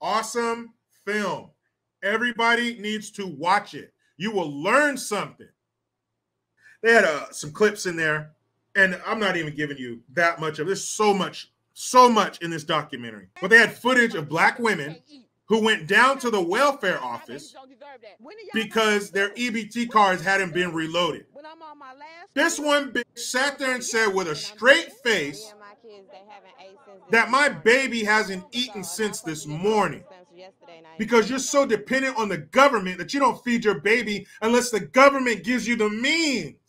Awesome film. Everybody needs to watch it. You will learn something. They had some clips in there, and I'm not even giving you that much of this. So much in this documentary. But they had footage of black women who went down to the welfare office because their EBT cards hadn't been reloaded. This one bitch sat there and said with a straight face that my baby hasn't eaten since this morning because you're so dependent on the government that you don't feed your baby unless the government gives you the means.